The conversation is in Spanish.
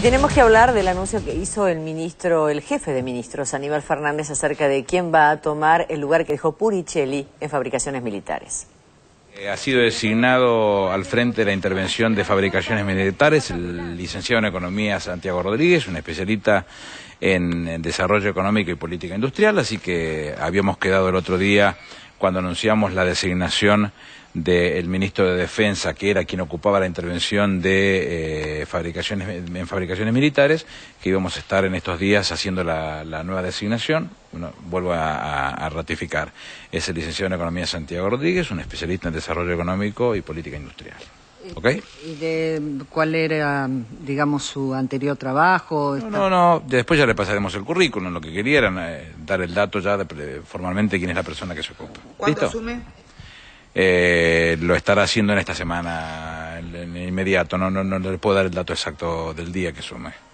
Tenemos que hablar del anuncio que hizo el jefe de ministros, Aníbal Fernández, acerca de quién va a tomar el lugar que dejó Puricelli en Fabricaciones Militares. Ha sido designado al frente de la intervención de Fabricaciones Militares el licenciado en Economía Santiago Rodríguez, un especialista en desarrollo económico y política industrial, así que habíamos quedado el otro día cuando anunciamos la designación del ministro de Defensa, que era quien ocupaba la intervención de Fabricaciones Militares, que íbamos a estar en estos días haciendo la nueva designación. Bueno, vuelvo a ratificar, es el licenciado en Economía Santiago Rodríguez, un especialista en desarrollo económico y política industrial. ¿Okay? ¿Y de cuál era, digamos, su anterior trabajo? No, después ya le pasaremos el currículum. Lo que quería era dar el dato ya formalmente quién es la persona que se ocupa. ¿Cuándo asume? Lo estará haciendo en esta semana, en inmediato. No le puedo dar el dato exacto del día que asume.